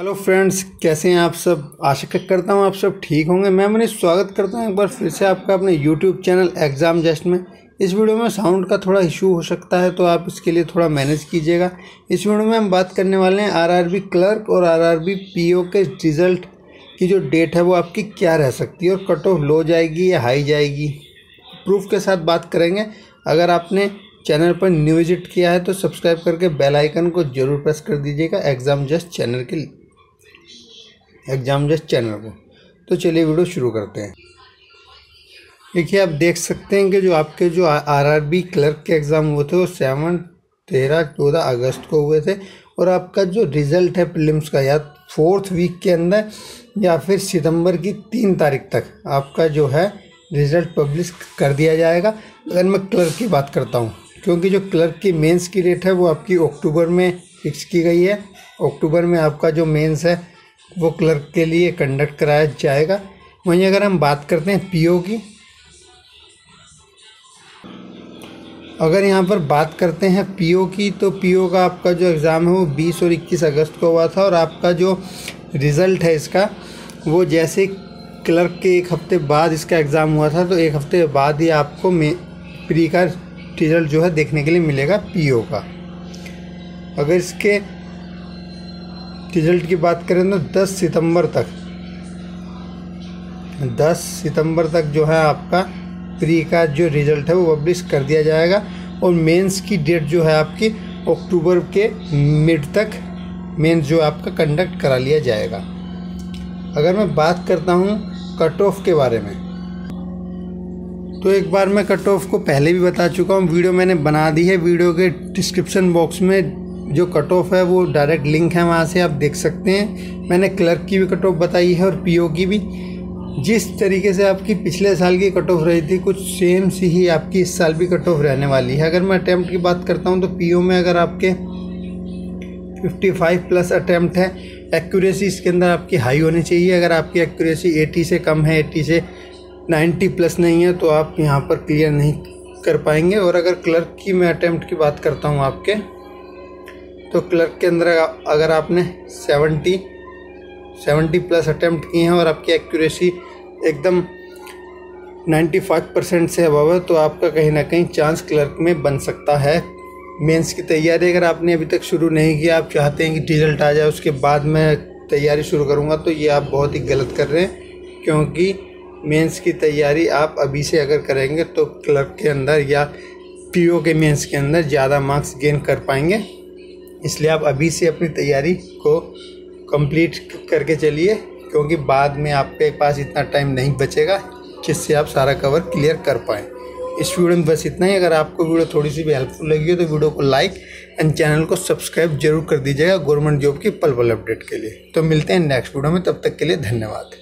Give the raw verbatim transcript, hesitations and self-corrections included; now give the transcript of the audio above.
Hello friends, कैसे हैं आप सब। आशा करता हूं आप सब ठीक होंगे। मैं मैंने स्वागत करता हूं एक बार फिर से आपका अपने यूट्यूब चैनल एग्ज़ाम जस्ट में। इस वीडियो में साउंड का थोड़ा इशू हो सकता है, तो आप इसके लिए थोड़ा मैनेज कीजिएगा। इस वीडियो में हम बात करने वाले हैं आरआरबी क्लर्क और आरआरबी पीओ के रिज़ल्ट की जो डेट है वो आपकी क्या रह सकती है और कट ऑफ लो जाएगी या हाई जाएगी। प्रूफ के साथ बात करेंगे। अगर आपने चैनल पर न्यू विजिट किया है तो सब्सक्राइब करके बेल आइकन को ज़रूर प्रेस कर दीजिएगा एग्ज़ाम जस्ट चैनल के लिए एग्ज़ाम जस्ट चैनल को। तो चलिए वीडियो शुरू करते हैं। देखिए, आप देख सकते हैं कि जो आपके जो आरआरबी क्लर्क के एग्ज़ाम हुए थे वो सेवन तेरह चौदह अगस्त को हुए थे और आपका जो रिज़ल्ट है प्रीलिम्स का या फोर्थ वीक के अंदर या फिर सितंबर की तीन तारीख तक आपका जो है रिज़ल्ट पब्लिश कर दिया जाएगा। अगर मैं क्लर्क की बात करता हूँ, क्योंकि जो क्लर्क की मेंस की डेट है वो आपकी अक्टूबर में फिक्स की गई है। अक्टूबर में आपका जो मेंस है वो क्लर्क के लिए कंडक्ट कराया जाएगा। वहीं अगर हम बात करते हैं पीओ की, अगर यहाँ पर बात करते हैं पीओ की, तो पीओ का आपका जो एग्ज़ाम है वो बीस और इक्कीस अगस्त को हुआ था और आपका जो रिज़ल्ट है इसका वो जैसे क्लर्क के एक हफ़्ते बाद इसका एग्ज़ाम हुआ था, तो एक हफ़्ते बाद ही आपको मे प्री का रिज़ल्ट जो है देखने के लिए मिलेगा पीओ का। अगर इसके रिज़ल्ट की बात करें तो दस सितंबर तक दस सितंबर तक जो है आपका प्री का जो रिज़ल्ट है वो पब्लिश कर दिया जाएगा और मेंस की डेट जो है आपकी अक्टूबर के मिड तक मेंस जो आपका कंडक्ट करा लिया जाएगा। अगर मैं बात करता हूँ कट ऑफ के बारे में, तो एक बार मैं कट ऑफ को पहले भी बता चुका हूँ, वीडियो मैंने बना दी है। वीडियो के डिस्क्रिप्शन बॉक्स में जो कट ऑफ है वो डायरेक्ट लिंक है, वहाँ से आप देख सकते हैं। मैंने क्लर्क की भी कट ऑफ बताई है और पीओ की भी। जिस तरीके से आपकी पिछले साल की कट ऑफ रही थी, कुछ सेम सी ही आपकी इस साल भी कट ऑफ रहने वाली है। अगर मैं अटैम्प्ट की बात करता हूँ तो पीओ में अगर आपके पचपन प्लस अटैम्प्ट है, एक्यूरेसी इसके अंदर आपकी हाई होनी चाहिए। अगर आपकी एक्यूरेसी अस्सी से कम है, अस्सी से नब्बे प्लस नहीं है, तो आप यहाँ पर क्लियर नहीं कर पाएंगे। और अगर क्लर्क की मैं अटैम्प्ट की बात करता हूँ आपके, तो क्लर्क के अंदर अगर आपने सत्तर प्लस अटैम्प्ट किए हैं और आपकी एक्यूरेसी एकदम पचानवे परसेंट से अबव है, तो आपका कहीं ना कहीं चांस क्लर्क में बन सकता है। मेंस की तैयारी अगर आपने अभी तक शुरू नहीं की, आप चाहते हैं कि रिज़ल्ट आ जाए उसके बाद मैं तैयारी शुरू करूंगा, तो ये आप बहुत ही गलत कर रहे हैं। क्योंकि मेंस की तैयारी आप अभी से अगर करेंगे तो क्लर्क के अंदर या पीओ के मेंस के अंदर ज़्यादा मार्क्स गेन कर पाएंगे। इसलिए आप अभी से अपनी तैयारी को कंप्लीट करके चलिए, क्योंकि बाद में आपके पास इतना टाइम नहीं बचेगा जिससे आप सारा कवर क्लियर कर पाएँ। इस वीडियो में बस इतना ही। अगर आपको वीडियो थोड़ी सी भी हेल्पफुल लगी हो तो वीडियो को लाइक एंड चैनल को सब्सक्राइब जरूर कर दीजिएगा गवर्नमेंट जॉब की पल पल अपडेट के लिए। तो मिलते हैं नेक्स्ट वीडियो में, तब तक के लिए धन्यवाद।